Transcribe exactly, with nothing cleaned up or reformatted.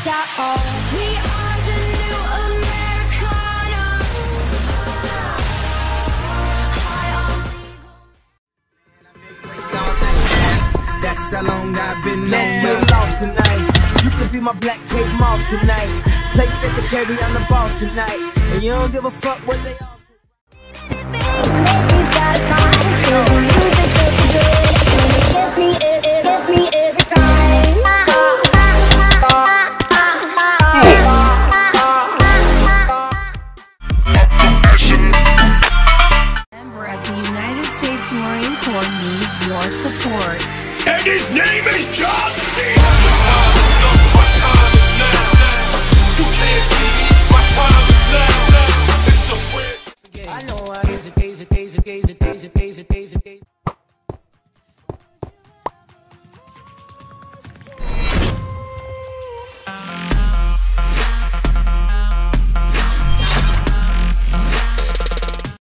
us at all. We are the new Americana. High on legal. That's how long I've been lost. You're lost tonight. You could be my black cake moss tonight. Place that can carry on the ball tonight. And you don't give a fuck what they are. United States Marine Corps needs your support. And his name is John Cena! My time is up, my time is now. You can't see me, my time is now. It's the French. I know I gave it, gave it, gave it, gave it, gave it, gave it, gave it, gave it.